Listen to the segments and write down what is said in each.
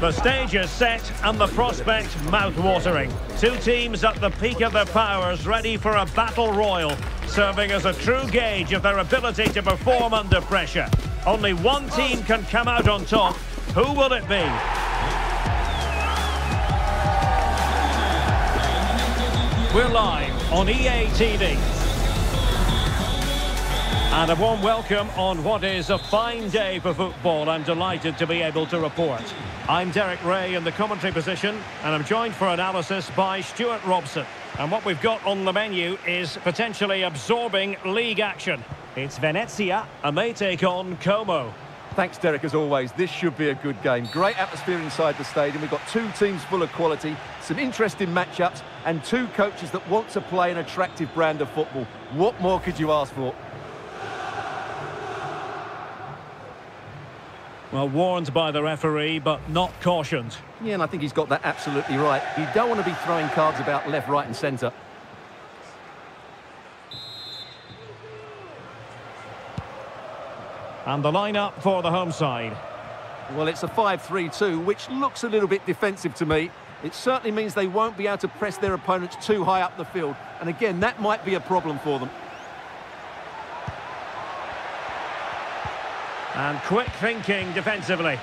The stage is set and the prospect mouth-watering. Two teams at the peak of their powers, ready for a battle royal, serving as a true gauge of their ability to perform under pressure. Only one team can come out on top. Who will it be? We're live on EA TV. And a warm welcome on what is a fine day for football. I'm delighted to be able to report. I'm Derek Ray in the commentary position, and I'm joined for analysis by Stuart Robson. And what we've got on the menu is potentially absorbing league action. It's Venezia, and they take on Como. Thanks, Derek, as always. This should be a good game. Great atmosphere inside the stadium. We've got two teams full of quality, some interesting matchups, and two coaches that want to play an attractive brand of football. What more could you ask for? Well, warned by the referee, but not cautioned. Yeah, and I think he's got that absolutely right. You don't want to be throwing cards about left, right and centre. And the line-up for the home side. Well, it's a 5-3-2, which looks a little bit defensive to me. It certainly means they won't be able to press their opponents too high up the field. And again, that might be a problem for them. And quick thinking defensively.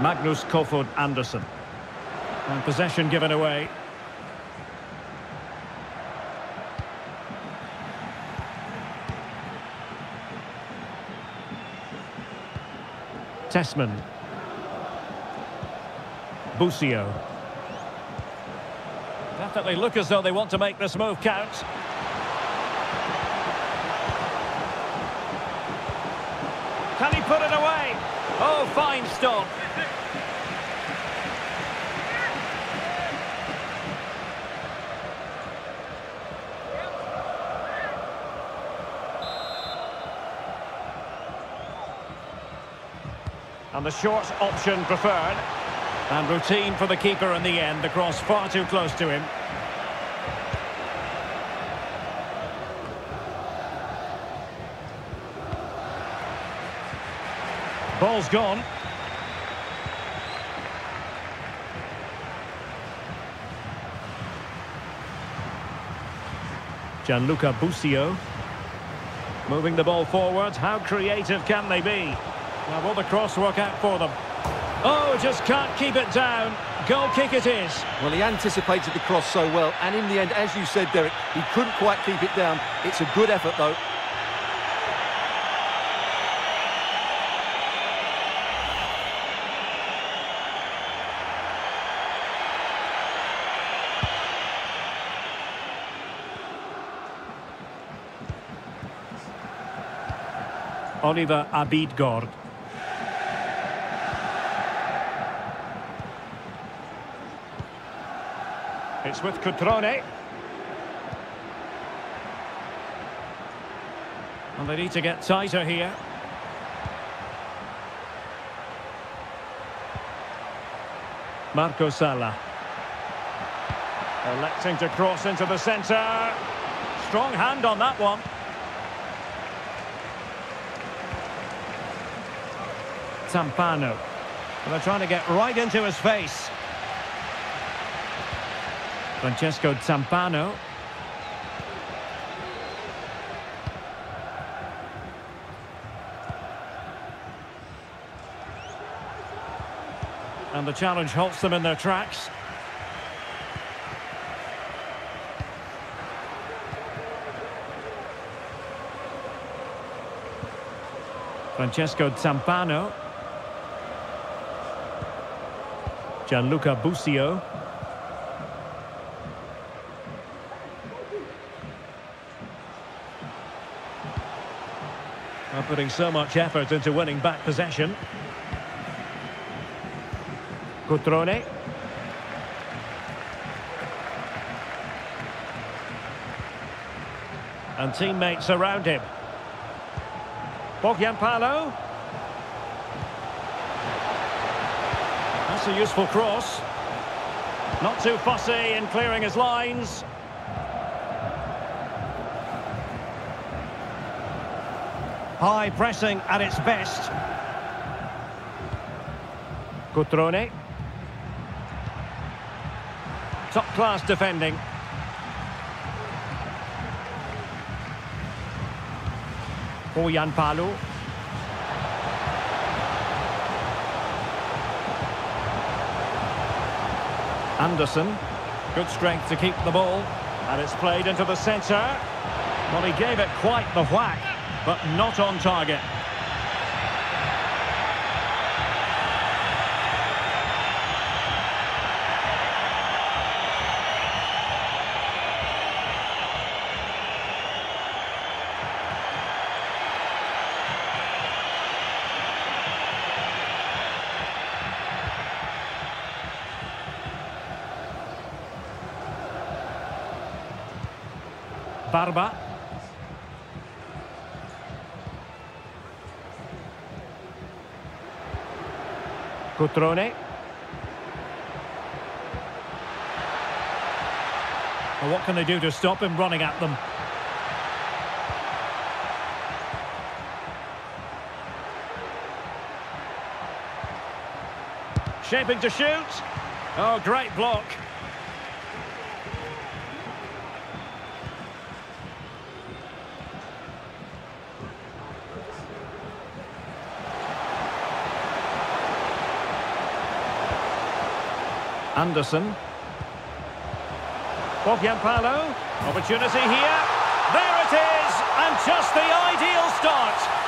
Magnus Kofod Andersen. And possession given away. Tessman. Busio. Definitely look as though they want to make this move count. Can he put it away? Oh, fine stop. And the short option preferred. And routine for the keeper in the end. The cross far too close to him. Ball's gone. Gianluca Busio moving the ball forward. How creative can they be? Now will the cross work out for them? Oh, just can't keep it down. Goal kick it is. Well, he anticipated the cross so well, and in the end, as you said, Derek, he couldn't quite keep it down. It's a good effort, though. Oliver Abildgaard. It's with Cutrone. And they need to get tighter here. Marco Sala. Electing to cross into the centre. Strong hand on that one. Zampano. And they're trying to get right into his face. Francesco Zampano. And the challenge halts them in their tracks. Francesco Zampano. Gianluca Busio. Putting so much effort into winning back possession. Cutrone. And teammates around him. Pohjanpalo. That's a useful cross. Not too fussy in clearing his lines. High pressing at its best. Cutrone. Top class defending. Pohjanpalo. Andersen. Good strength to keep the ball. And it's played into the centre. Well, he gave it quite the whack, but not on target. Barba. Cutrone. Well, what can they do to stop him running at them? Shaping to shoot. Oh, great block. Andersen. Pohjanpalo. Opportunity here. There it is! And just the ideal start.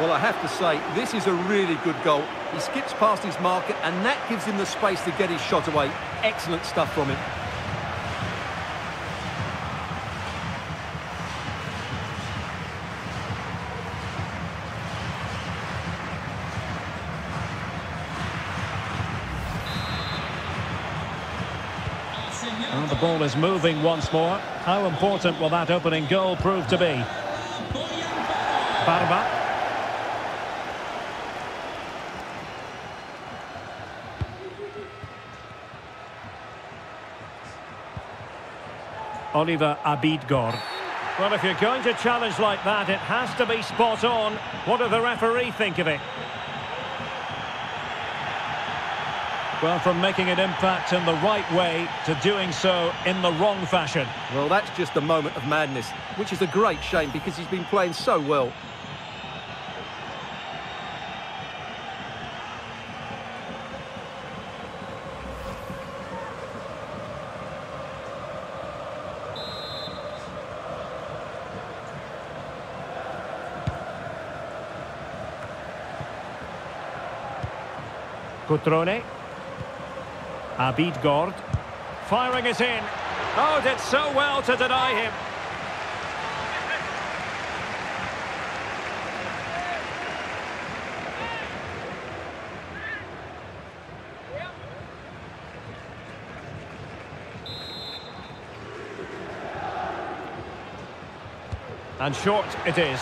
Well, I have to say, this is a really good goal. He skips past his marker, and that gives him the space to get his shot away. Excellent stuff from him. And the ball is moving once more. How important will that opening goal prove to be? Barba. Oliver Abildgaard. Well, if you're going to challenge like that, it has to be spot on. What did the referee think of it? Well, from making an impact in the right way to doing so in the wrong fashion. Well, that's just a moment of madness, which is a great shame because he's been playing so well. Cutrone. Abildgaard. Firing it in. Oh, did so well to deny him. And short it is.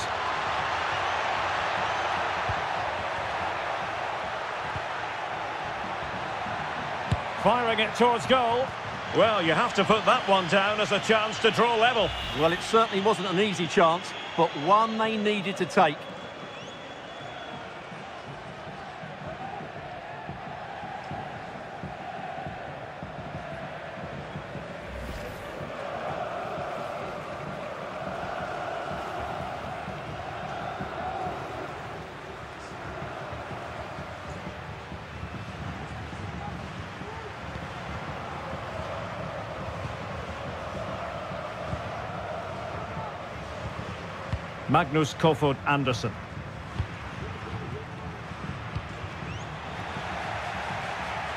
Firing it towards goal. Well, you have to put that one down as a chance to draw level. Well, it certainly wasn't an easy chance, but one they needed to take. Magnus Kofod Andersen.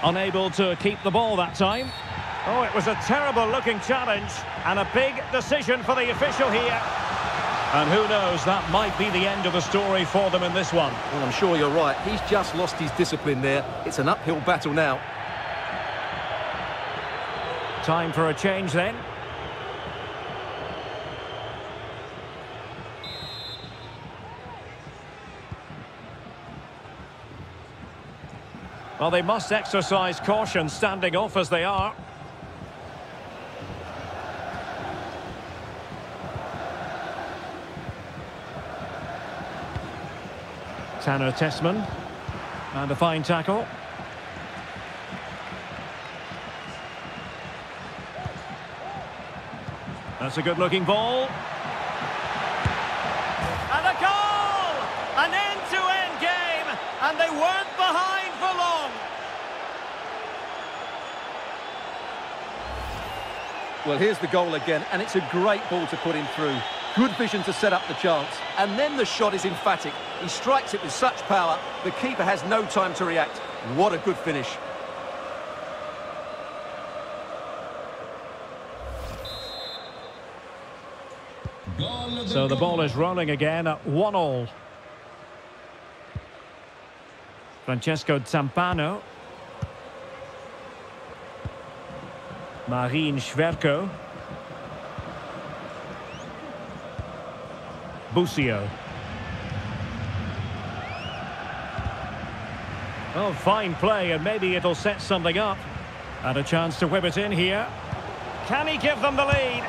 Unable to keep the ball that time. Oh, it was a terrible looking challenge and a big decision for the official here. And who knows, that might be the end of the story for them in this one. Well, I'm sure you're right. He's just lost his discipline there. It's an uphill battle now. Time for a change then. Well, they must exercise caution standing off as they are. Tanner Tessman, and a fine tackle. That's a good-looking ball. And a goal! An end-to-end game, and they weren't behind for long. Well, here's the goal again, and it's a great ball to put him through. Good vision to set up the chance, and then the shot is emphatic. He strikes it with such power, the keeper has no time to react. What a good finish. So the ball is rolling again at 1-1. Francesco Zampano. Marin Sverko. Busio. Oh, fine play, and maybe it'll set something up. And a chance to whip it in here. Can he give them the lead?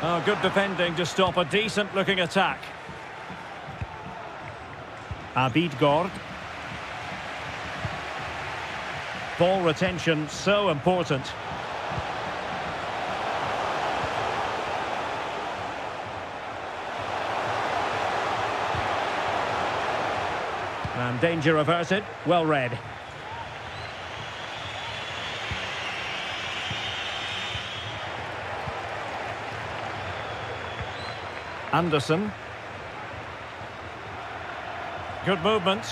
Oh, good defending to stop a decent-looking attack. Abildgaard. Ball retention, so important. And danger averted, well read. Andersen. Good movement.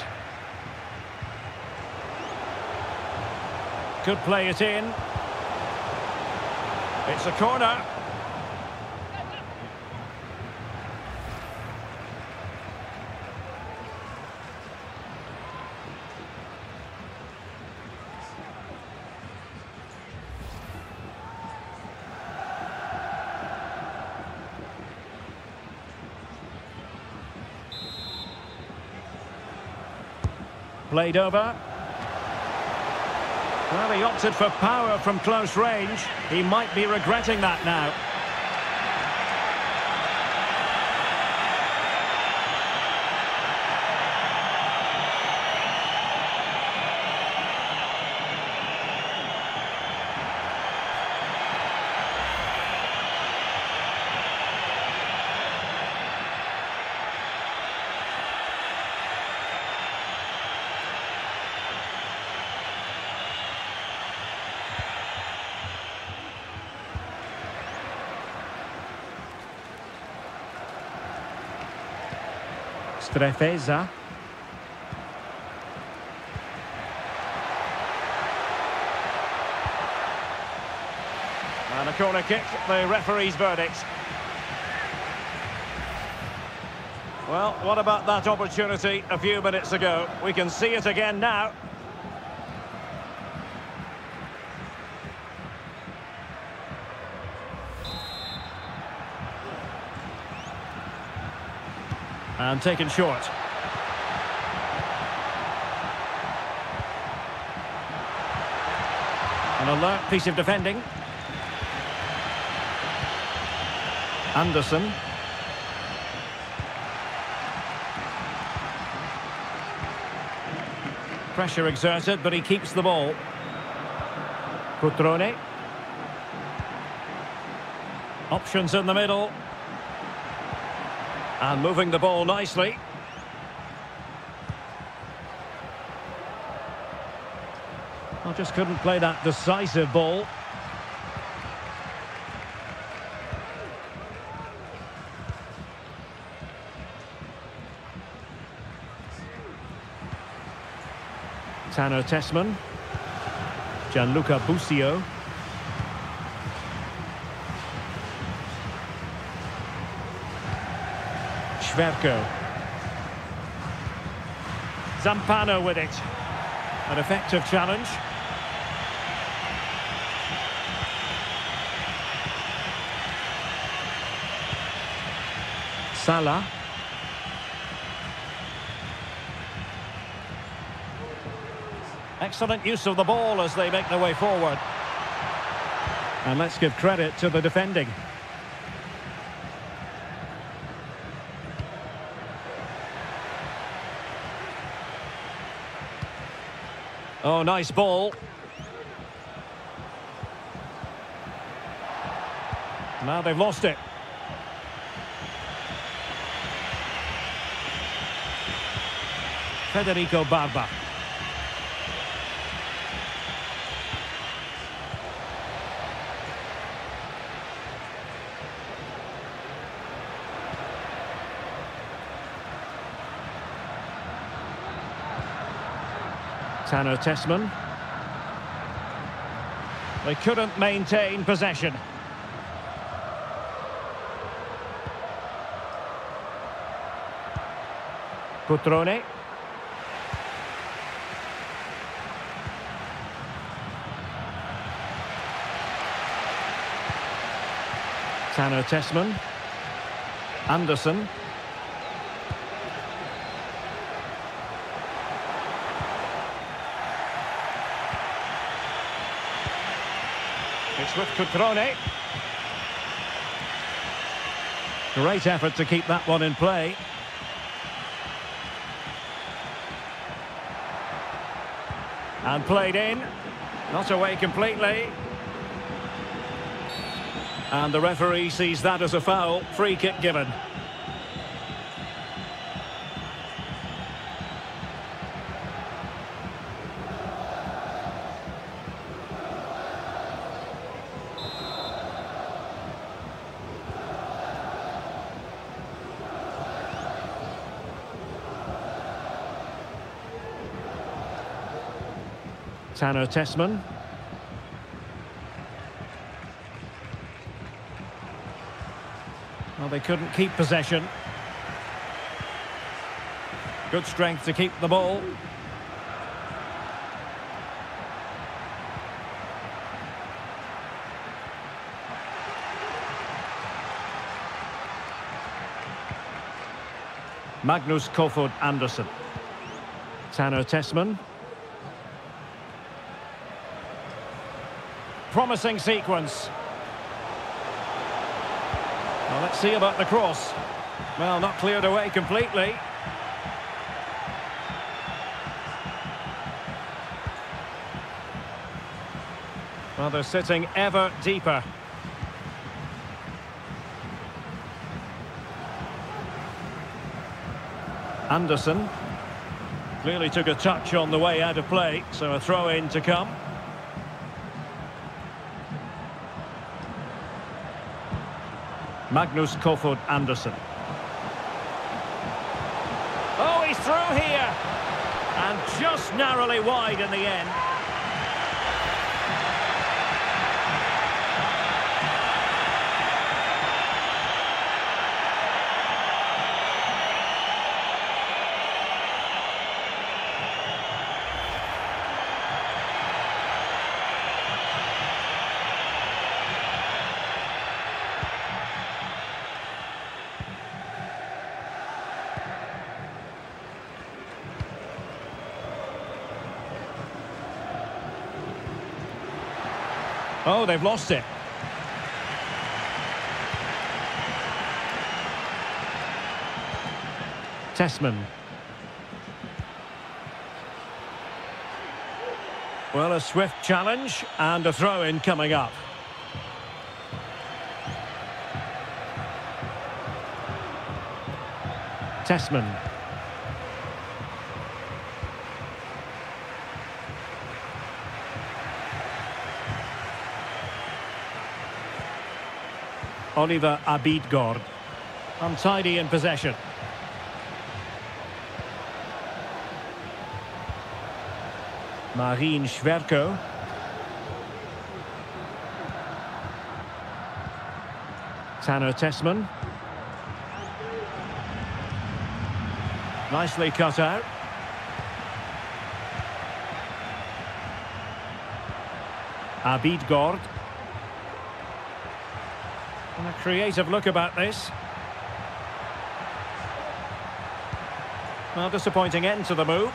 Could play it in. It's a corner. Played over. Well, he opted for power from close range. He might be regretting that now. Strefezza. And a corner kick, the referee's verdict. Well, what about that opportunity a few minutes ago? We can see it again now. And taken short. An alert piece of defending. Andersen. Pressure exerted, but he keeps the ball. Cutrone. Options in the middle. And moving the ball nicely. I just couldn't play that decisive ball. Tanner Tessman. Gianluca Busio. Verko. Zampano with it. An effective challenge. Sala. Excellent use of the ball as they make their way forward. And let's give credit to the defending. Oh, nice ball. Now they've lost it. Federico Barba. Tanner Tessman. They couldn't maintain possession. Cutrone. Tanner Tessman. Andersen. With Cutrone. Great effort to keep that one in play. And played in. Not away completely. And the referee sees that as a foul. Free kick given. Tanner Tessman. Well, they couldn't keep possession. Good strength to keep the ball. Magnus Kofod Andersen. Tanner Tessman. Promising sequence. Well, let's see about the cross. Well, not cleared away completely. Well, they're sitting ever deeper. Andersen clearly took a touch on the way out of play, so a throw-in to come. Magnus Kofod Andersen. Oh, he's through here. And just narrowly wide in the end. Oh, they've lost it. Tessman. Well, a swift challenge and a throw-in coming up. Tessman. Oliver Abildgaard, untidy in possession. Marin Sverko. Tanner Tessman. Nicely cut out. Abildgaard. And a creative look about this. Well, disappointing end to the move.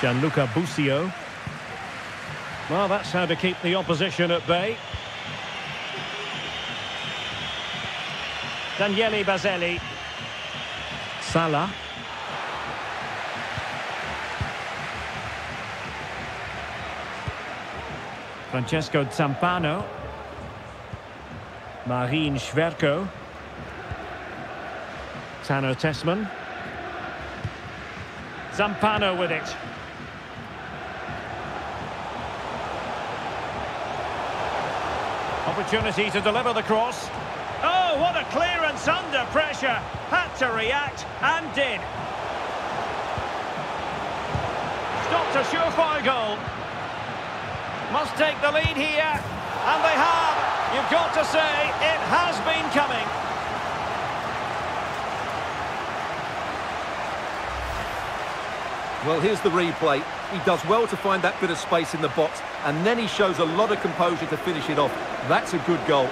Gianluca Busio. Well, that's how to keep the opposition at bay. Daniele Baselli. Sala. Francesco Zampano. Marin Sverko. Tanner Tessman. Zampano with it. Opportunity to deliver the cross. Oh, what a clearance under pressure. Had to react and did. Stopped a surefire goal. Must take the lead here, and they have. You've got to say, it has been coming. Well, here's the replay. He does well to find that bit of space in the box, and then he shows a lot of composure to finish it off. That's a good goal.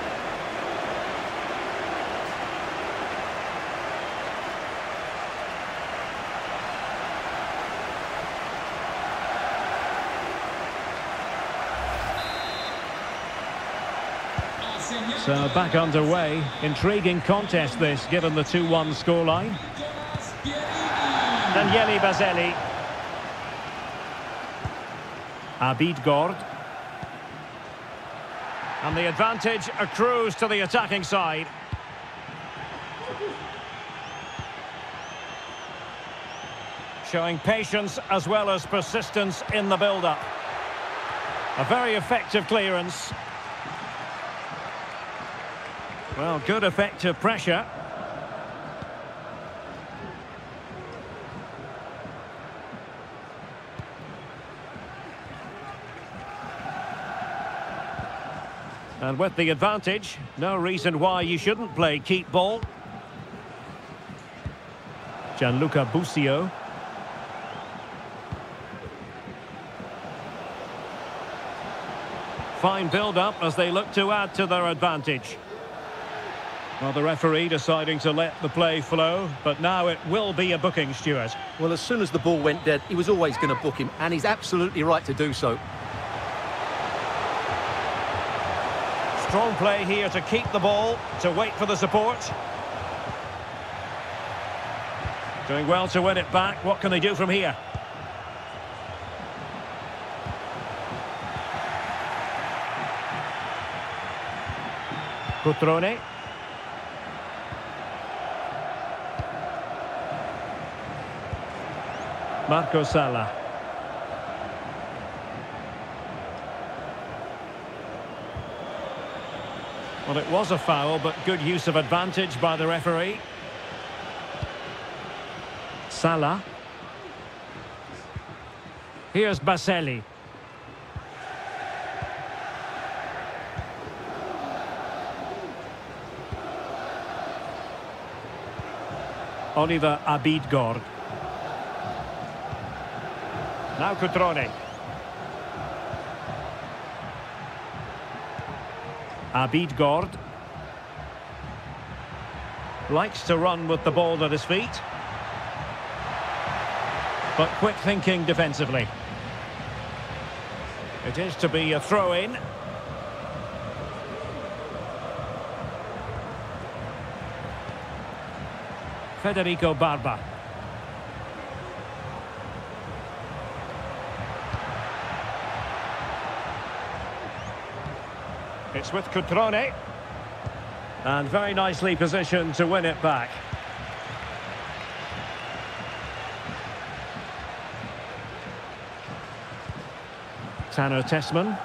So back underway. Intriguing contest this, given the 2-1 scoreline. Daniele Baselli. Abildgaard. And the advantage accrues to the attacking side. Showing patience as well as persistence in the build-up. A very effective clearance. Well, good effective pressure. And with the advantage, no reason why you shouldn't play keep ball. Gianluca Busio. Fine build-up as they look to add to their advantage. Well, the referee deciding to let the play flow, but now it will be a booking, Stuart. Well, as soon as the ball went dead, he was always going to book him, and he's absolutely right to do so. Strong play here to keep the ball, to wait for the support. Doing well to win it back. What can they do from here? Cutrone. Marco Sala. Well, it was a foul, but good use of advantage by the referee. Sala. Here's Baselli. Oliver Abildgaard. Now Cutrone. Abildgaard likes to run with the ball at his feet, but quick thinking defensively. It is to be a throw-in. Federico Barba. It's with Cutrone, and very nicely positioned to win it back. Tanner Tessman.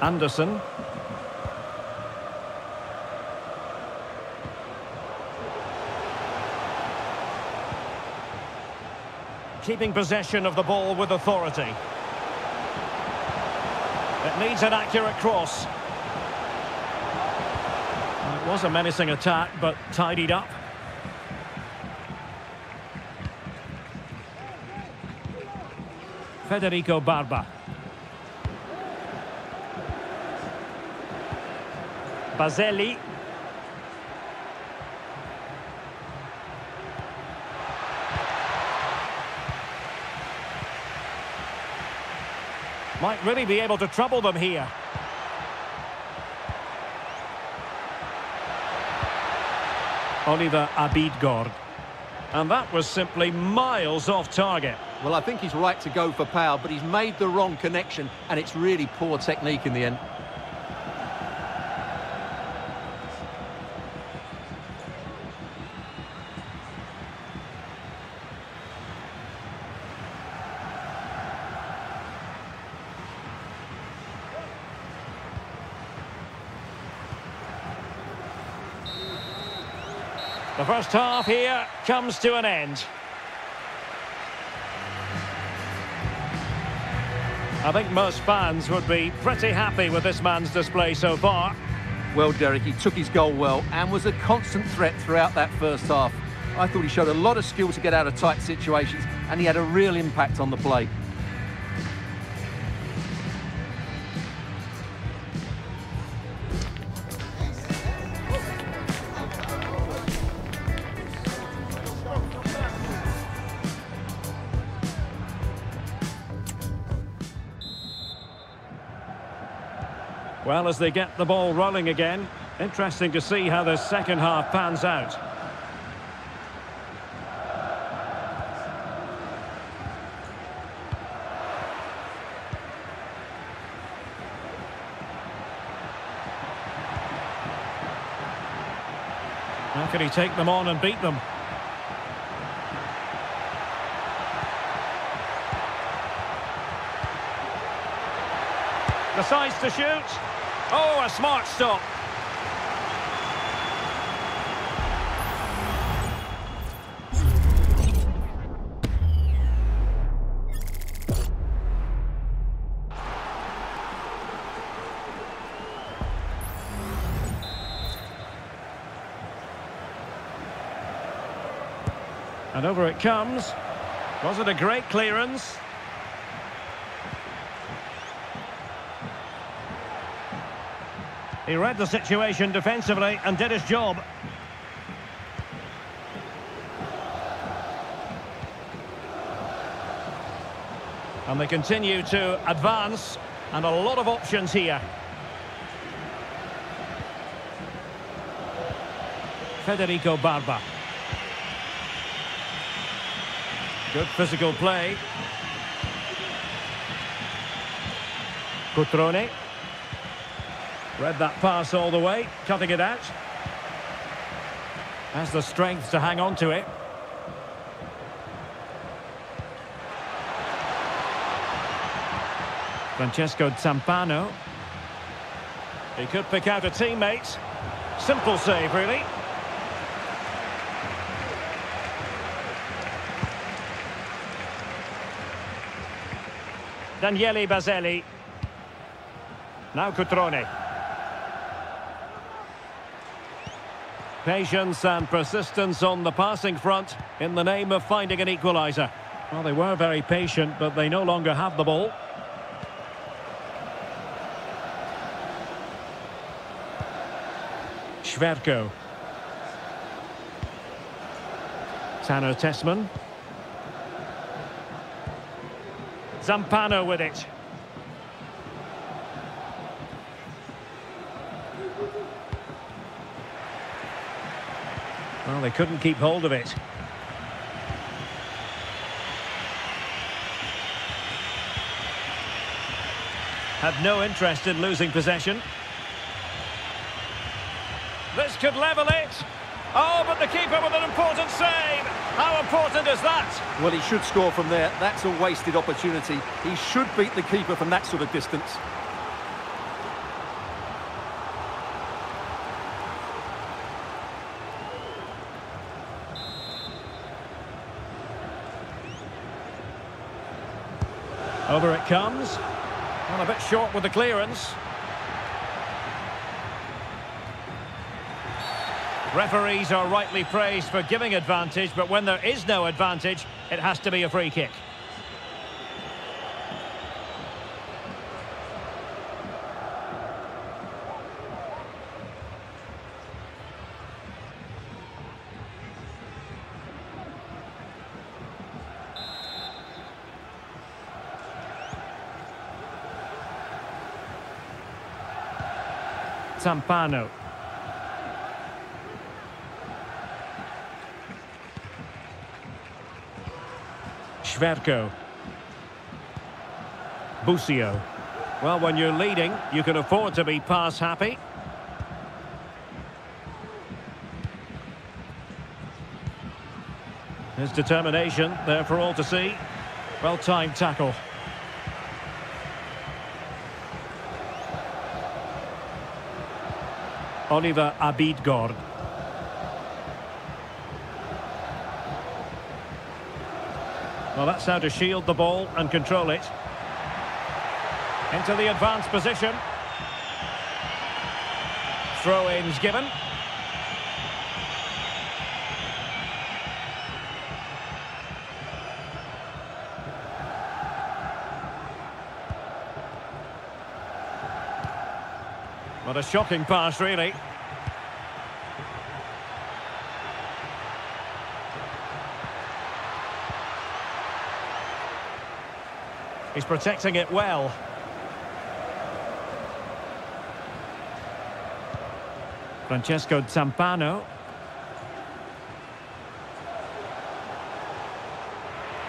Andersen. Keeping possession of the ball with authority. It needs an accurate cross. It was a menacing attack, but tidied up. Federico Barba. Baselli. Might really be able to trouble them here. Oliver Abildgaard. And that was simply miles off target. Well, I think he's right to go for power, but he's made the wrong connection, and it's really poor technique in the end. The first half here comes to an end. I think most fans would be pretty happy with this man's display so far. Well, Derek, he took his goal well and was a constant threat throughout that first half. I thought he showed a lot of skill to get out of tight situations, and he had a real impact on the play. Well, as they get the ball rolling again, interesting to see how the second half pans out. How can he take them on and beat them? Decides to shoot. Oh, a smart stop. And over it comes. Was it a great clearance? He read the situation defensively and did his job. And they continue to advance, and a lot of options here. Federico Barba. Good physical play. Cutrone. Read that pass all the way, cutting it out. Has the strength to hang on to it. Francesco Zampano. He could pick out a teammate. Simple save, really. Daniele Baselli. Now Cutrone. Patience and persistence on the passing front in the name of finding an equaliser. Well, they were very patient, but they no longer have the ball. Sverko. Tanner Tessman. Zampano with it. Well, they couldn't keep hold of it. Had no interest in losing possession. This could level it. Oh, but the keeper with an important save. How important is that? Well, he should score from there. That's a wasted opportunity. He should beat the keeper from that sort of distance. Over it comes. Well, a bit short with the clearance. Referees are rightly praised for giving advantage, but when there is no advantage, it has to be a free kick. Zampano. Sverko. Busio. Well, when you're leading, you can afford to be pass happy. His determination there for all to see. Well-timed tackle. Oliver Abildgaard. Well, that's how to shield the ball and control it. Into the advanced position. Throw-in's given. What a shocking pass, really. He's protecting it well. Francesco Zampano.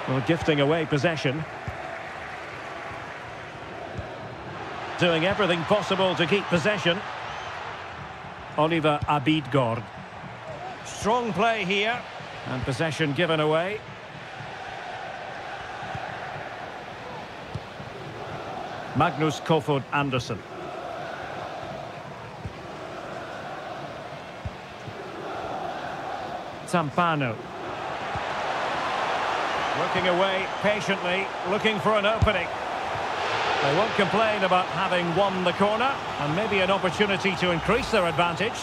Well, gifting away possession. Doing everything possible to keep possession. Oliver Abildgaard. Strong play here. And possession given away. Magnus Kofod Andersen. Zampano. Looking away patiently, looking for an opening. They won't complain about having won the corner, and maybe an opportunity to increase their advantage.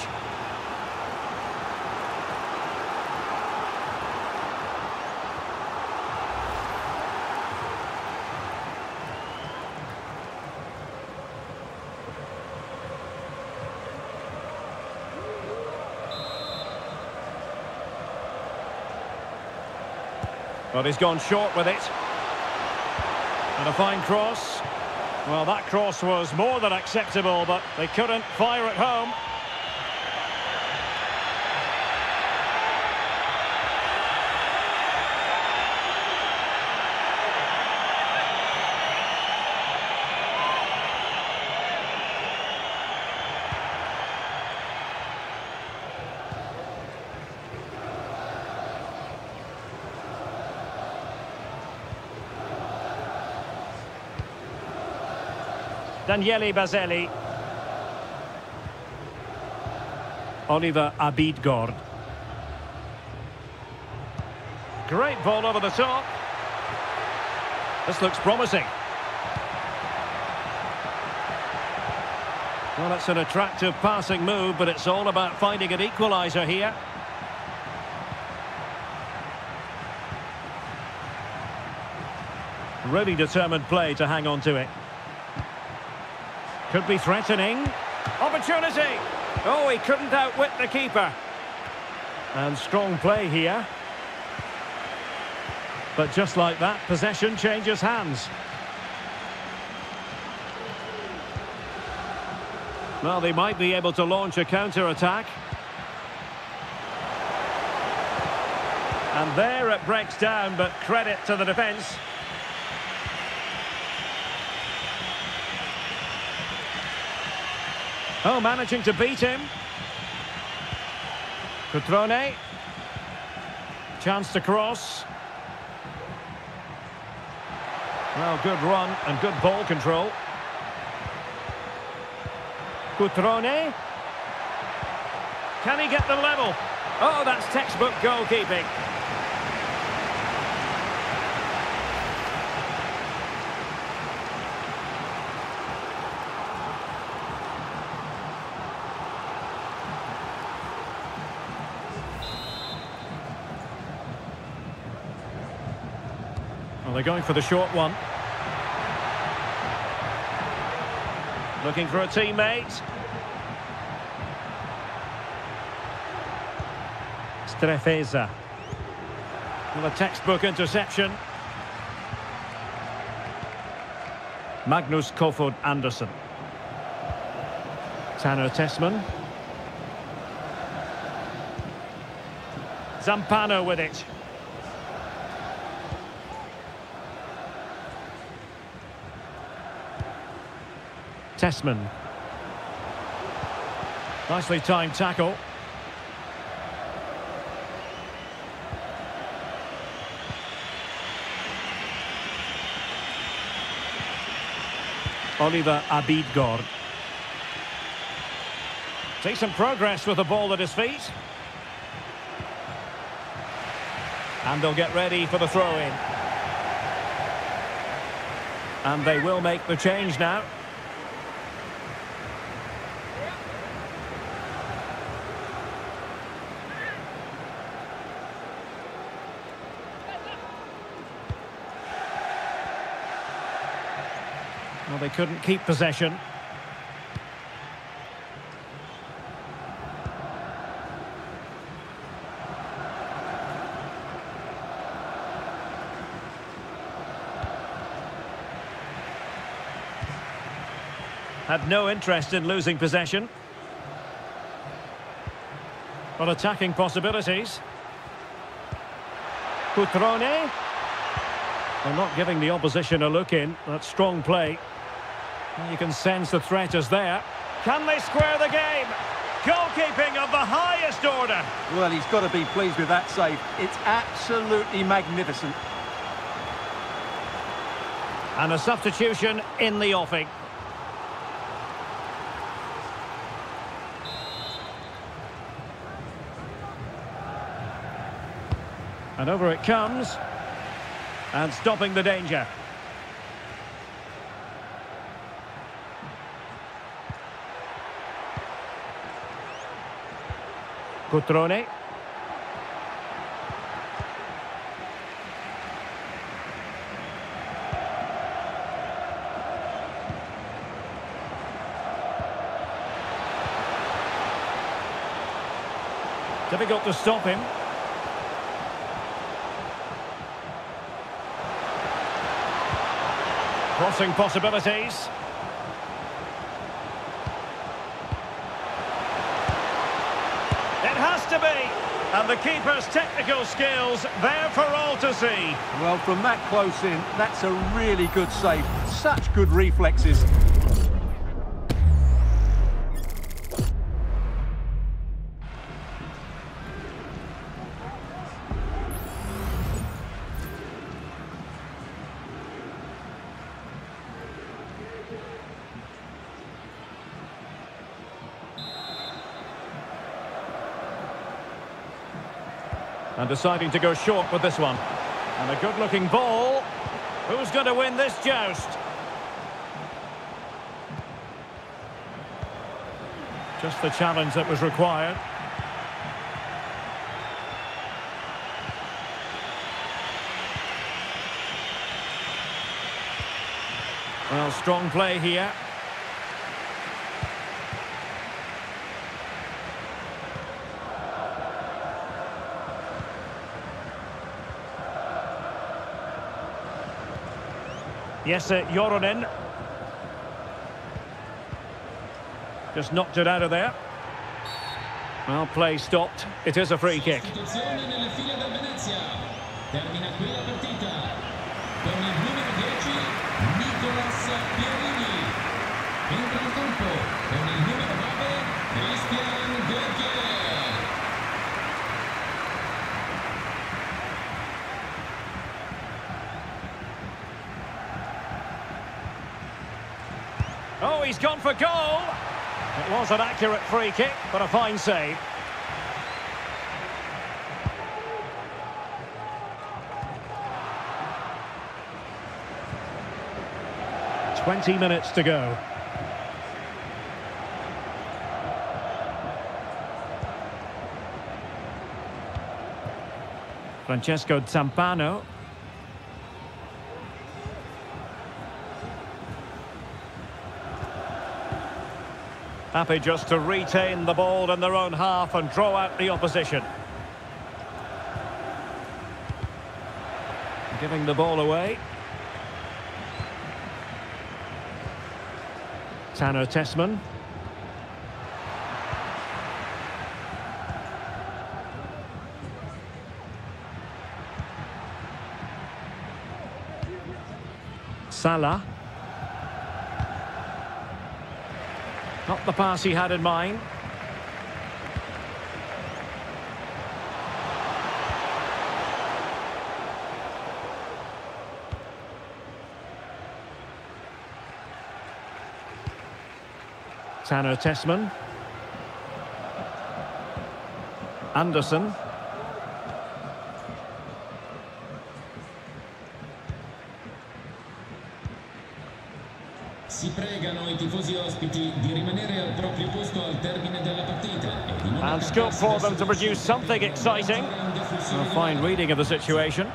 But he's gone short with it. And a fine cross. Well, that cross was more than acceptable, but they couldn't fire at home. Daniele Baselli. Oliver Abildgaard. Great ball over the top. This looks promising. Well, that's an attractive passing move, but it's all about finding an equaliser here. Really determined play to hang on to it. Could be threatening. Opportunity! Oh, he couldn't outwit the keeper. And strong play here. But just like that, possession changes hands. Well, they might be able to launch a counter-attack. And there it breaks down, but credit to the defence. Oh, managing to beat him. Cutrone. Chance to cross. Well, good run and good ball control. Cutrone. Can he get them level? Oh, that's textbook goalkeeping. They're going for the short one. Looking for a teammate. Strefezza. Well, a textbook interception. Magnus Kofod Andersen. Tanner Tessman. Zampano with it. Tessman. Nicely timed tackle. Oliver Abildgaard. Decent progress with the ball at his feet. And they'll get ready for the throw-in. And they will make the change now. Well, they couldn't keep possession. Had no interest in losing possession. But attacking possibilities. Cutrone. They're not giving the opposition a look in. That's strong play. You can sense the threat is there. Can they square the game? Goalkeeping of the highest order. Well, he's got to be pleased with that save. It's absolutely magnificent. And a substitution in the offing. And over it comes. And stopping the danger. Cutrone. Difficult to stop him. Crossing possibilities. To be, and the keeper's technical skills there for all to see. Well, from that close in, that's a really good save. Such good reflexes. And deciding to go short with this one. And a good-looking ball. Who's going to win this joust? Just the challenge that was required. Well, strong play here. Yes, Joronen. Just knocked it out of there. Well, play stopped. It is a free kick. Oh, he's gone for goal. It was an accurate free kick, but a fine save. Twenty minutes to go. Francesco Zampano. Happy just to retain the ball in their own half and draw out the opposition. Giving the ball away. Tanner Tessman. Sala. Not the pass he had in mind. Tanner Tessman. Andersen. Si pregano I tifosi ospiti di rimanere al proprio posto al termine della partita. And scope for them to produce something exciting. A fine reading of the situation.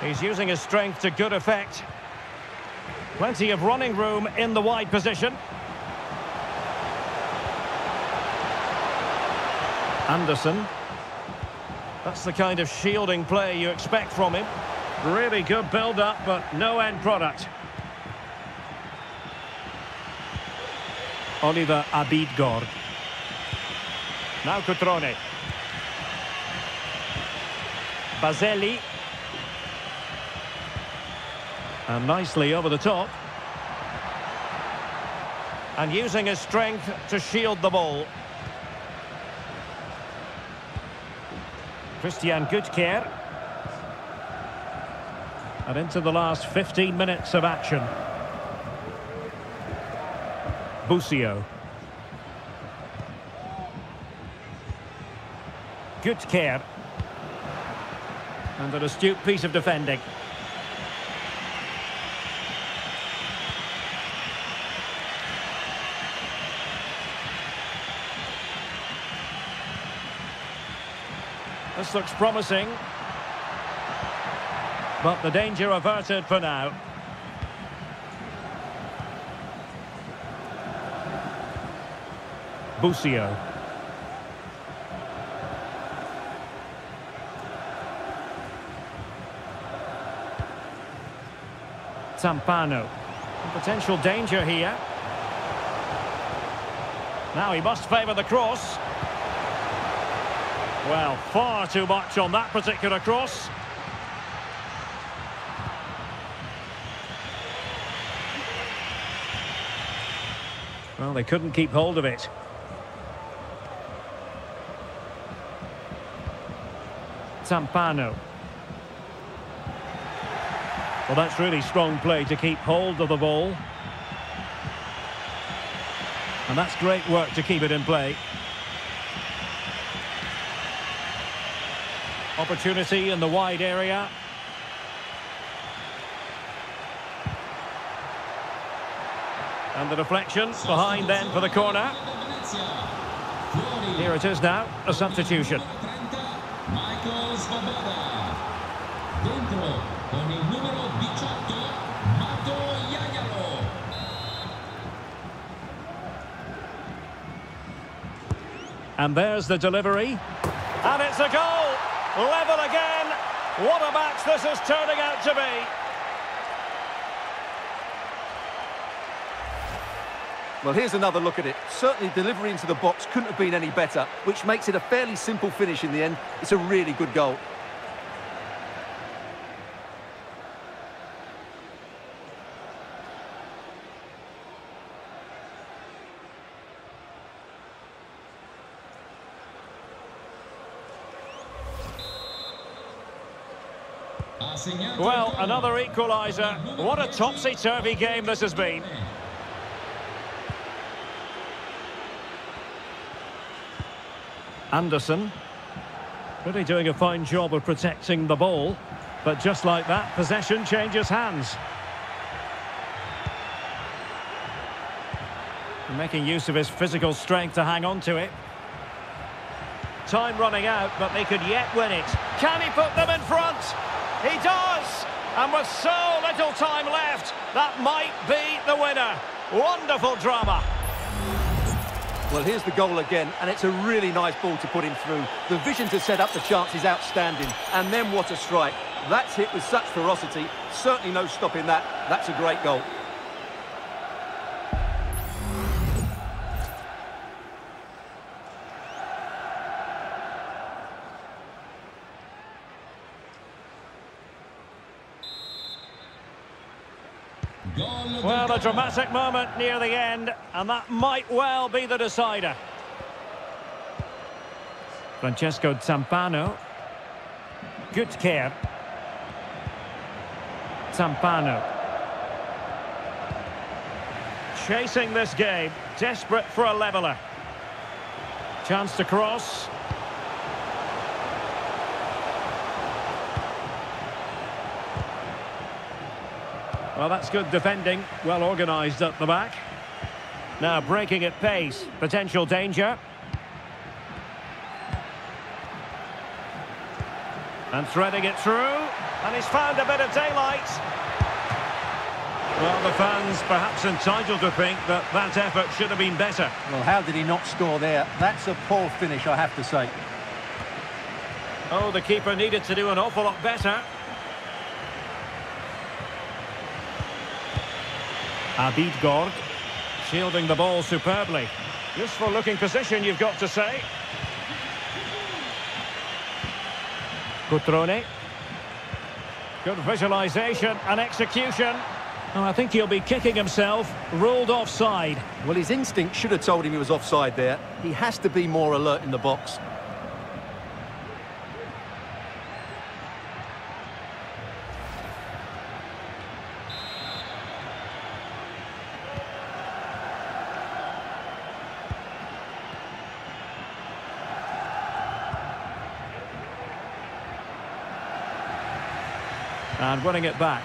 He's using his strength to good effect. Plenty of running room in the wide position. Andersen. That's the kind of shielding play you expect from him. Really good build-up, but no end product. Oliver Abildgaard. Now Cutrone. Baselli. And nicely over the top. And using his strength to shield the ball. Christian Gutkier. And into the last 15 minutes of action. Busio. Gutkier. And an astute piece of defending. This looks promising, but the danger averted for now. Busio. Zampano. Potential danger here. Now he must favour the cross. Well, far too much on that particular cross. Well, they couldn't keep hold of it. Zampano. Well, that's really strong play to keep hold of the ball. And that's great work to keep it in play. Opportunity in the wide area. And the deflection behind then for the corner. Here it is now, a substitution. And there's the delivery. And it's a goal! Level again. What a match this is turning out to be. Well, here's another look at it. Certainly delivery into the box couldn't have been any better, which makes it a fairly simple finish in the end. It's a really good goal. Well, another equaliser. What a topsy-turvy game this has been. Andersen. Really doing a fine job of protecting the ball. But just like that, possession changes hands. Making use of his physical strength to hang on to it. Time running out, but they could yet win it. Can he put them in front? He does! And with so little time left, that might be the winner. Wonderful drama. Well, here's the goal again, and it's a really nice ball to put him through. The vision to set up the chance is outstanding, and then what a strike. That's hit with such ferocity, certainly no stopping that. That's a great goal. Well, a dramatic moment near the end, and that might well be the decider. Francesco Zampano. Good care. Zampano. Chasing this game, desperate for a leveller. Chance to cross. Well, that's good defending, well organised at the back. Now breaking at pace, potential danger. And threading it through, and he's found a bit of daylight. Well, the fans perhaps entitled to think that that effort should have been better. Well, how did he not score there? That's a poor finish, I have to say. Oh, the keeper needed to do an awful lot better. Abildgaard, shielding the ball superbly. Useful looking position, you've got to say. Cutrone. Good visualisation and execution. Oh, I think he'll be kicking himself, ruled offside. Well, his instinct should have told him he was offside there. He has to be more alert in the box. And winning it back.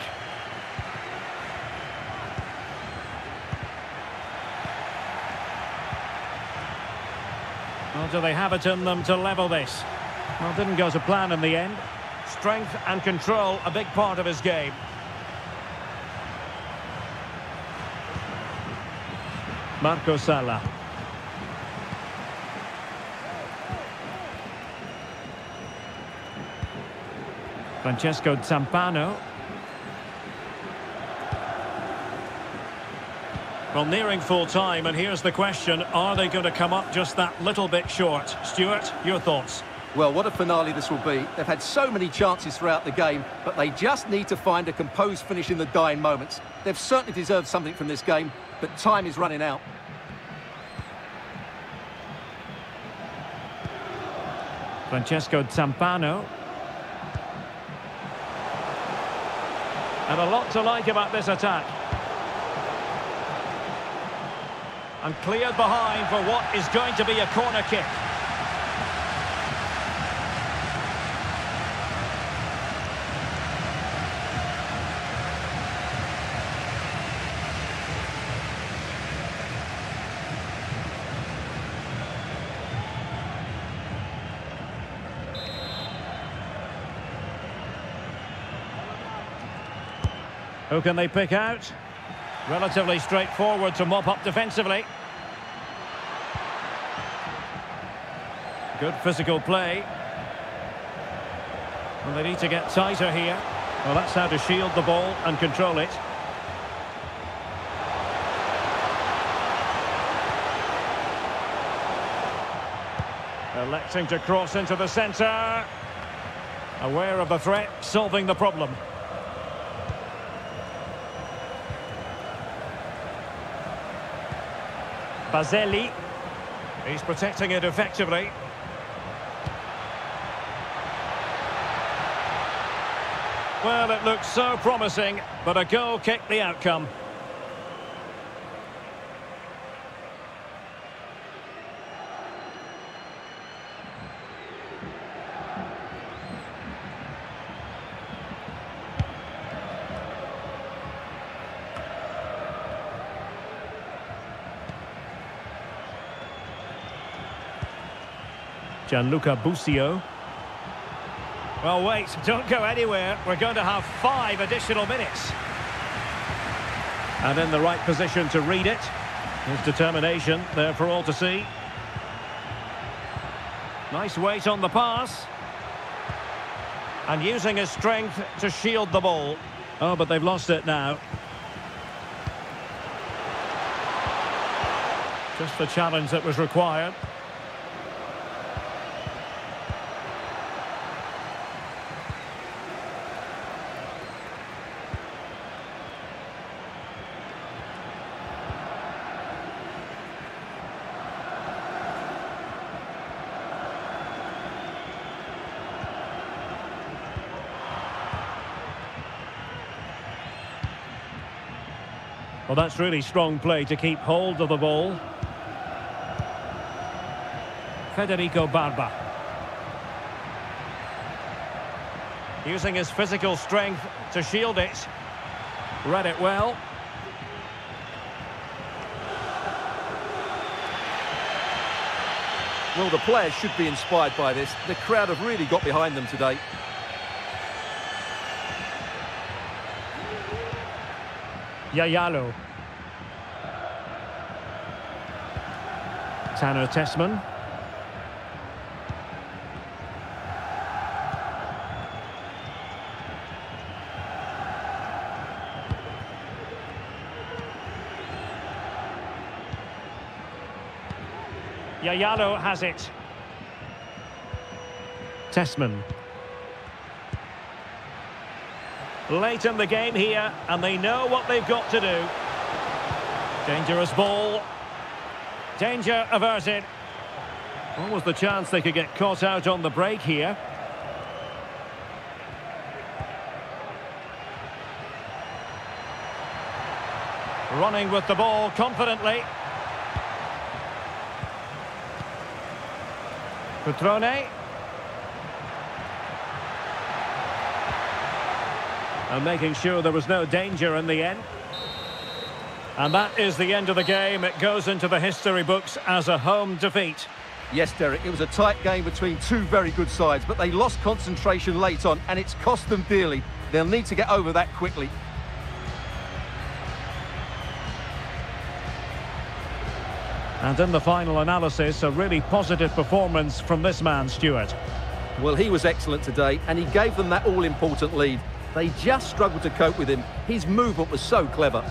Well, do they have it in them to level this? Well, it didn't go to plan in the end. Strength and control, a big part of his game. Marco Sala. Francesco Zampano. Well, nearing full time, and here's the question, are they going to come up just that little bit short? Stuart, your thoughts? Well, what a finale this will be. They've had so many chances throughout the game, but they just need to find a composed finish in the dying moments. They've certainly deserved something from this game, but time is running out. Francesco Zampano. And a lot to like about this attack. And cleared behind for what is going to be a corner kick. Who can they pick out? Relatively straightforward to mop up defensively. Good physical play. Well, they need to get tighter here. Well, that's how to shield the ball and control it. Electing to cross into the centre. Aware of the threat, solving the problem. Baselli, he's protecting it effectively. Well, it looks so promising, but a goal kicked the outcome. Gianluca Busio. Well, wait, don't go anywhere. We're going to have 5 additional minutes. And in the right position to read it. His determination there for all to see. Nice weight on the pass. And using his strength to shield the ball. Oh, but they've lost it now. Just the challenge that was required. Well, that's really strong play to keep hold of the ball. Federico Barba. Using his physical strength to shield it. Read it well. Well, the players should be inspired by this. The crowd have really got behind them today. Yayalo. Tanner Tessman. Yayalo has it. Tessman. Late in the game here, and they know what they've got to do. Dangerous ball. Danger averted. What was the chance they could get caught out on the break here? Running with the ball confidently. Cutrone. And making sure there was no danger in the end. And that is the end of the game. It goes into the history books as a home defeat. Yes, Derek, it was a tight game between two very good sides, but they lost concentration late on, and it's cost them dearly. They'll need to get over that quickly. And in the final analysis, a really positive performance from this man, Stuart. Well, he was excellent today, and he gave them that all-important lead. They just struggled to cope with him. His movement was so clever.